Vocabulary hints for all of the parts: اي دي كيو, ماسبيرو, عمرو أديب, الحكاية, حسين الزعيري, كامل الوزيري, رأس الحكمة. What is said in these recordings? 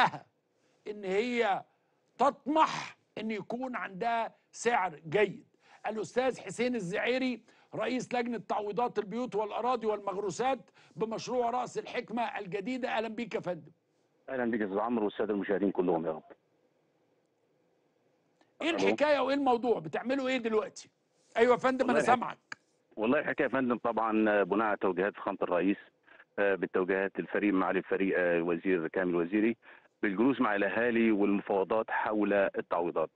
حقها ان هي تطمح ان يكون عندها سعر جيد. الاستاذ حسين الزعيري رئيس لجنه تعويضات البيوت والاراضي والمغروسات بمشروع راس الحكمه الجديده، اهلا بيك يا فندم. اهلا بيك يا استاذ عمرو والساده المشاهدين كلهم يا رب. ايه الحكايه وايه الموضوع؟ بتعملوا ايه دلوقتي؟ ايوه يا فندم انا سامعك. والله الحكايه يا فندم طبعا بناء على توجيهات فخامه الرئيس بالتوجيهات الفريق معالي الفريق وزير كامل الوزيري بالجلوس مع الاهالي والمفاوضات حول التعويضات.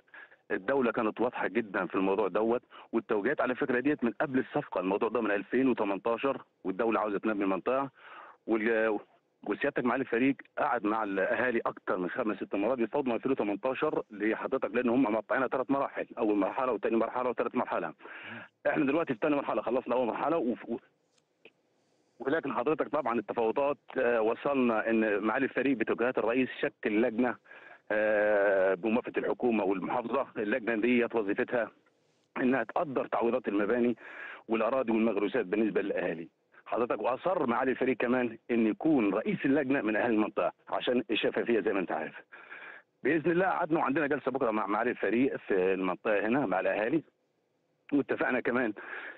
الدولة كانت واضحة جدا في الموضوع دوت، والتوجيهات على فكرة ديت من قبل الصفقة، الموضوع ده من 2018 والدولة عاوزة تنمي المنطقة، وسيادتك معالي الفريق قعد مع الاهالي اكتر من 5-6 مرات بيفاوضوا من 2018 لحضرتك، لان هم مقطعينها 3 مراحل، اول مرحلة وثاني مرحلة وثالث مرحلة. احنا دلوقتي في ثاني مرحلة، خلصنا اول مرحلة ولكن حضرتك طبعا التفاوضات وصلنا ان معالي الفريق بتوجيهات الرئيس شكل لجنة بموافقه الحكومه والمحافظه. اللجنه ديت وظيفتها انها تقدر تعويضات المباني والاراضي والمغروسات بالنسبه للاهالي. حضرتك واصر معالي الفريق كمان ان يكون رئيس اللجنه من اهالي المنطقه عشان الشفافيه زي ما انت عارف. باذن الله قعدنا وعندنا جلسه بكره مع معالي الفريق في المنطقه هنا مع الاهالي، واتفقنا كمان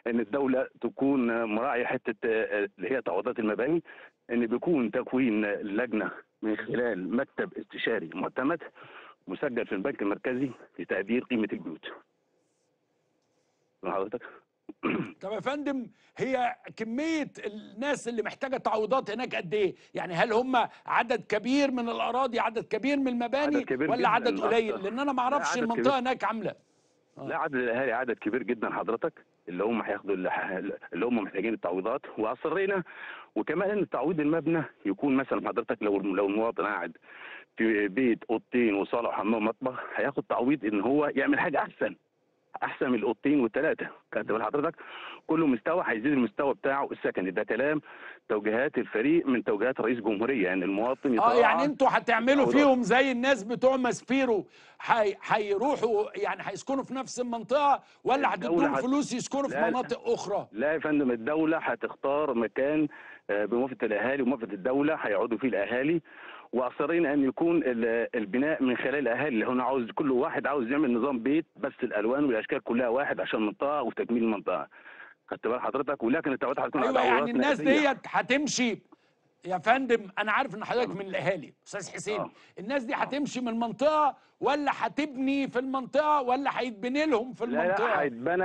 ان الدوله تكون مراعيه حته اللي هي تعويضات المباني، ان بيكون تكوين اللجنه من خلال مكتب استشاري معتمد مسجل في البنك المركزي لتقدير قيمه البيوت. حضرتك طب يا فندم هي كميه الناس اللي محتاجه تعويضات هناك قد ايه؟ يعني هل هم عدد كبير من الاراضي، عدد كبير من المباني، ولا عدد قليل؟ لان انا ما اعرفش المنطقه هناك عامله. لا عدد الاهالي عدد كبير جدا حضرتك اللي هم هياخدوا اللي هم محتاجين التعويضات. واصرينا وكمان ان تعويض المبنى يكون مثلا حضرتك لو المواطن قاعد في بيت اوضتين وصاله وحمام ومطبخ هياخد تعويض ان هو يعمل حاجه احسن من الاوضتين والثلاثه، خدت بال حضرتك؟ كل مستوى هيزيد المستوى بتاعه السكني، ده كلام توجيهات الفريق من توجيهات رئيس جمهوريه، يعني المواطن يطلع يعني انتوا هتعملوا فيهم زي الناس بتوع ماسبيرو هيروحوا يعني هيسكنوا في نفس المنطقه، ولا هتدوهم فلوس يسكنوا في مناطق اخرى؟ لا يا فندم الدوله هتختار مكان بموافقه الاهالي وموافقه الدوله هيقعدوا فيه الاهالي، واصرين ان يكون البناء من خلال الاهالي. هنا عاوز كل واحد عاوز يعمل نظام بيت بس الالوان والاشكال كلها واحد عشان منطقه وتكميل المنطقه، خدت بال حضرتك؟ ولكن التعويضات هتكون على يعني الناس ديت هتمشي يا فندم. انا عارف ان حضرتك من الاهالي استاذ حسين. الناس دي هتمشي من المنطقه ولا هتبني في المنطقه ولا هيتبني لهم في المنطقه؟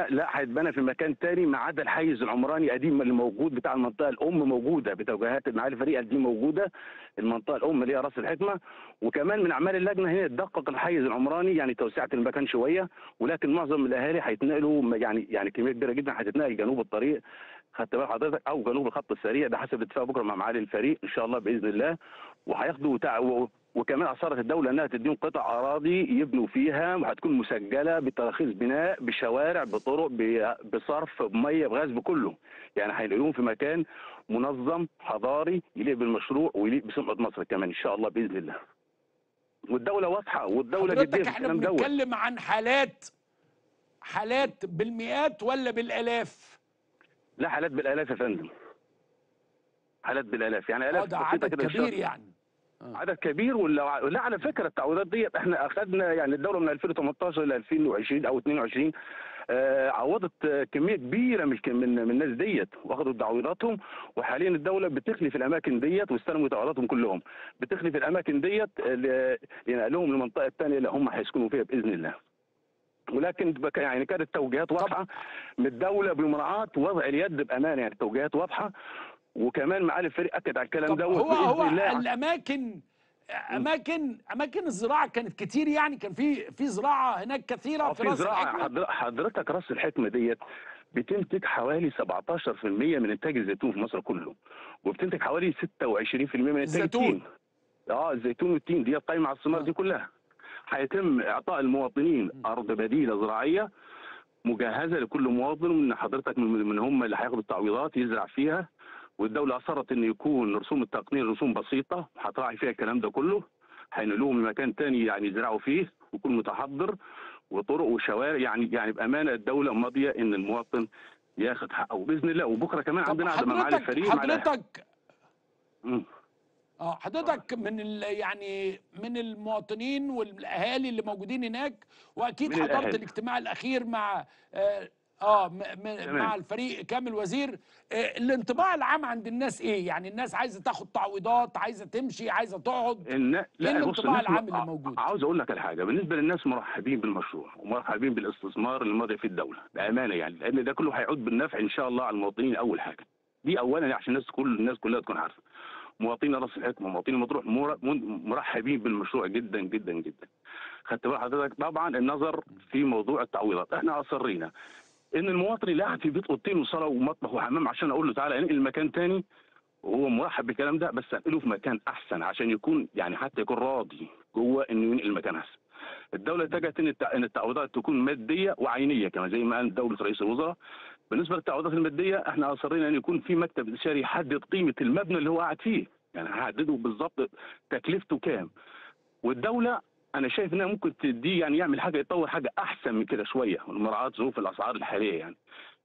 لا هيتبنى في مكان تاني ما عدا الحيز العمراني القديم اللي موجود بتاع المنطقه الام، موجوده بتوجيهات معالي الفريق دي موجوده المنطقه الام اللي هي راس الحكمه. وكمان من اعمال اللجنه هنا تدقق الحيز العمراني يعني توسعه المكان شويه، ولكن معظم الاهالي هيتنقلوا يعني كميه كبيره جدا هتتنقل جنوب الطريق، خدت بال حضرتك؟ او جنوب الخط السريع، ده حسب الاتفاق بكره مع معالي الفريق ان شاء الله باذن الله. وهياخدوا وكمان اصرت الدوله انها تديهم قطع اراضي يبنوا فيها، وهتكون مسجله بتراخيص بناء بشوارع بطرق بصرف بميه بغاز بكله، يعني هيلاقيهم في مكان منظم حضاري يليق بالمشروع ويليق بسمعه مصر كمان ان شاء الله باذن الله. والدوله واضحه والدوله جديه. احنا بنتكلم عن حالات بالمئات ولا بالالاف؟ لا حالات بالالاف يا فندم، حالات بالالاف يعني الاف ده عدد كبير يعني عدد كبير. ولا لا على فكره التعويضات دي احنا اخذنا يعني الدوله من 2018 ل 2020 او 22 عوضت كميه كبيره من الناس ديت واخدوا تعويضاتهم، وحاليا الدوله بتخلي في الاماكن ديت واستلموا تعويضاتهم كلهم، بتخلي في الاماكن ديت لنقلهم للمنطقه الثانيه اللي هم هيسكنوا فيها باذن الله. ولكن يعني كانت توجيهات واضحه من الدوله بمراعاه وضع اليد بامانه، يعني التوجيهات واضحه وكمان معالي الفريق اكد على الكلام دوت. هو الاماكن اماكن الزراعه كانت كتير، يعني كان في زراعه هناك كثيره في راس الحكمه. حضرتك راس الحكمه ديت بتنتج حوالي 17% من انتاج الزيتون في مصر كله، وبتنتج حوالي 26% من انتاج الزيتون. الزيتون والتين دي قايمه على الثمار دي كلها. هيتم اعطاء المواطنين ارض بديله زراعيه مجهزه لكل مواطن من حضرتك من هم اللي هياخدوا التعويضات يزرع فيها، والدوله اصرت ان يكون رسوم التقنين رسوم بسيطه وهتراعي فيها الكلام ده كله، هينقلوهم لمكان ثاني يعني يزرعوا فيه ويكون متحضر وطرق وشوارع، يعني بامانه الدوله ماضيه ان المواطن ياخد حقه باذن الله. وبكره كمان عندنا قعده مع معالي الفريق. حضرتك حضرتك من يعني من المواطنين والاهالي اللي موجودين هناك، واكيد حضرت الاجتماع الاخير مع مع الفريق كامل وزير. الانطباع العام عند الناس ايه؟ يعني الناس عايزه تاخد تعويضات، عايزه تمشي، عايزه تقعد، ايه الانطباع العام اللي موجود؟ عاوز اقول لك الحاجه، بالنسبه للناس مرحبين بالمشروع ومرحبين بالاستثمار اللي ماضي في الدوله بامانه، يعني لان ده كله هيعود بالنفع ان شاء الله على المواطنين. اول حاجه دي اولا عشان الناس كلها تكون عارفه، مواطنين راس الحكمه ومواطنين مطروح مرحبين بالمشروع جدا جدا جدا. خدت بال حضرتك طبعا النظر في موضوع التعويضات، احنا اصرينا ان المواطن اللي قاعد في بيت اوضتين وصاله ومطبخ وحمام، عشان اقول له تعالى انقل مكان تاني وهو مرحب بالكلام ده، بس انقله في مكان احسن عشان يكون يعني حتى يكون راضي جوه انه ينقل مكان احسن. الدوله اتجهت ان التعويضات تكون ماديه وعينيه كما زي ما قال دوله رئيس الوزراء. بالنسبه للتعويضات الماديه احنا اصرينا ان يكون في مكتب استشاري يحدد قيمه المبنى اللي هو قاعد فيه، يعني هحدده بالظبط تكلفته كام. والدوله أنا شايف إنها ممكن تدي يعني يعمل حاجة، يطور حاجة أحسن من كده شوية ومراعاة ظروف الأسعار الحالية يعني.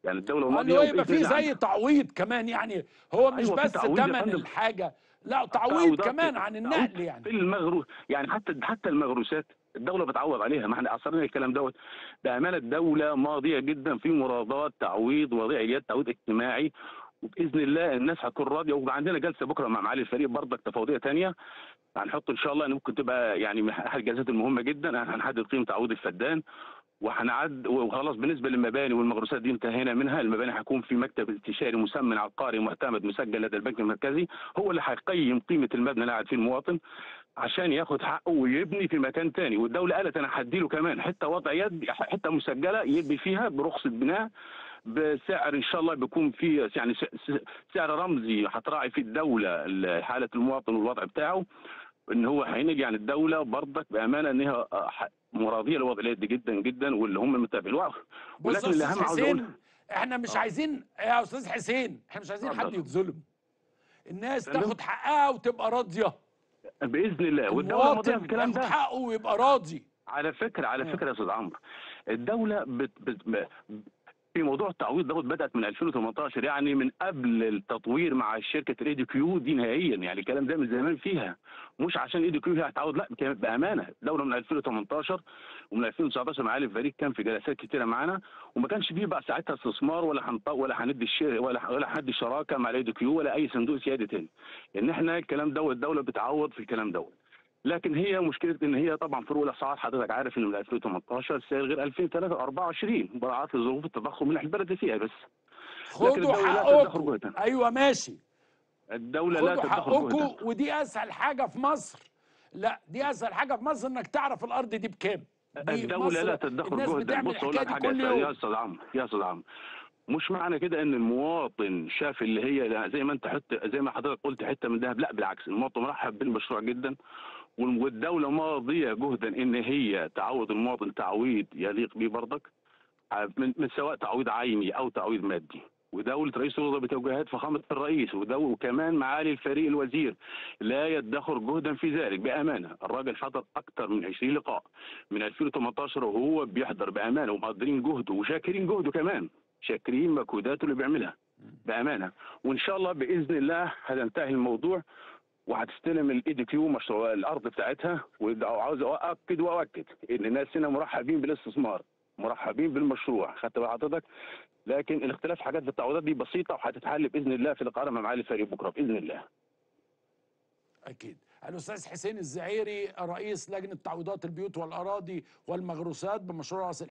يعني الدولة والله يبقى في زي تعويض كمان، يعني هو مش بس تمن الحاجة، لا تعويض كمان عن النقل يعني. في المغروس يعني حتى المغروسات الدولة بتعوض عليها، ما احنا أصرنا الكلام دوت. بأمانة الدولة ماضية جدا في مراضات تعويض وضعيات تعويض اجتماعي، وباذن الله الناس هتكون راضيه. وعندنا جلسه بكره مع معالي الفريق برضك تفاوضيه ثانيه هنحط ان شاء الله، ان ممكن تبقى يعني من احد الجلسات المهمه جدا، هنحدد قيمه تعويض الفدان وهنعد وخلاص. بالنسبه للمباني والمغروسات دي انتهينا منها، المباني هيكون في مكتب استشاري مسمن عقاري معتمد مسجل لدى البنك المركزي، هو اللي هيقيم قيمه المبنى اللي قاعد فيه المواطن عشان ياخد حقه ويبني في مكان ثاني. والدوله قالت انا هدي له كمان حته وضعيات، حته مسجله يبني فيها برخصه بناء بسعر ان شاء الله بيكون في يعني سعر رمزي هتراعي فيه الدوله حاله المواطن والوضع بتاعه، ان هو هينجي عن الدوله برضك بامانه انها مراضيه للوضعيات دي جدا جدا واللي هم متابعين. ولكن الاهم عاوز اقول احنا مش عايزين يا استاذ حسين، احنا مش عايزين حد يتظلم، الناس تاخد حقها وتبقى راضيه باذن الله، والدوله ماضيه الكلام ده حقه ويبقى راضي. على فكره يا استاذ عمرو، الدوله في موضوع التعويض دوت بدات من 2018، يعني من قبل التطوير مع شركه الاي دي كيو دي نهائيا، يعني الكلام ده من زمان فيها، مش عشان الاي دي كيو هي هتعوض، لا كانت بامانه الدوله من 2018 ومن 2019 معالي الفريق كان في جلسات كتيره معانا، وما كانش فيه بقى ساعتها استثمار ولا هندي شراكه مع الاي دي كيو ولا اي صندوق سيادي تاني، ان احنا الكلام دوت الدوله بتعوض في الكلام دوت. لكن هي مشكله ان هي طبعا فروق الاسعار حضرتك عارف ان من 2018 السعر غير 2023 مراعاه لظروف التضخم اللي احنا البلد فيها، بس خدوا حقكم. ايوه ماشي، الدوله لا تدخل جهدها، ودي اسهل حاجه في مصر. لا دي اسهل حاجه في مصر انك تعرف الارض دي بكام. الدوله لا تدخل جهدها. بص اقول لك حاجه يا استاذ عمرو، مش معنى كده ان المواطن شاف اللي هي زي ما انت زي ما حضرتك قلت حته من دهب، لا بالعكس المواطن مرحب بالمشروع جدا، والدوله ماضيه جهدا ان هي تعوض المواطن تعويض يليق بيه برضك، من سواء تعويض عيني او تعويض مادي. ودوله رئيس الوزراء بتوجيهات فخامه الرئيس وكمان معالي الفريق الوزير لا يدخر جهدا في ذلك بامانه. الراجل حضر اكثر من 20 لقاء من 2018 وهو بيحضر بامانه، ومقدرين جهده وشاكرين جهده كمان، شاكرين مجهوداته اللي بيعملها بامانه. وان شاء الله باذن الله هننتهي الموضوع وهتستلم الاي دي كيو مشروع الارض بتاعتها. وعاوز واؤكد ان الناس هنا مرحبين بالاستثمار، مرحبين بالمشروع، خدت بال حضرتك. لكن الاختلاف حاجات في التعويضات دي بسيطه وهتتحل باذن الله في القاهره مع معالي الفريق بكره باذن الله. اكيد. الاستاذ حسين الزعيري رئيس لجنه تعويضات البيوت والاراضي والمغروسات بمشروع راس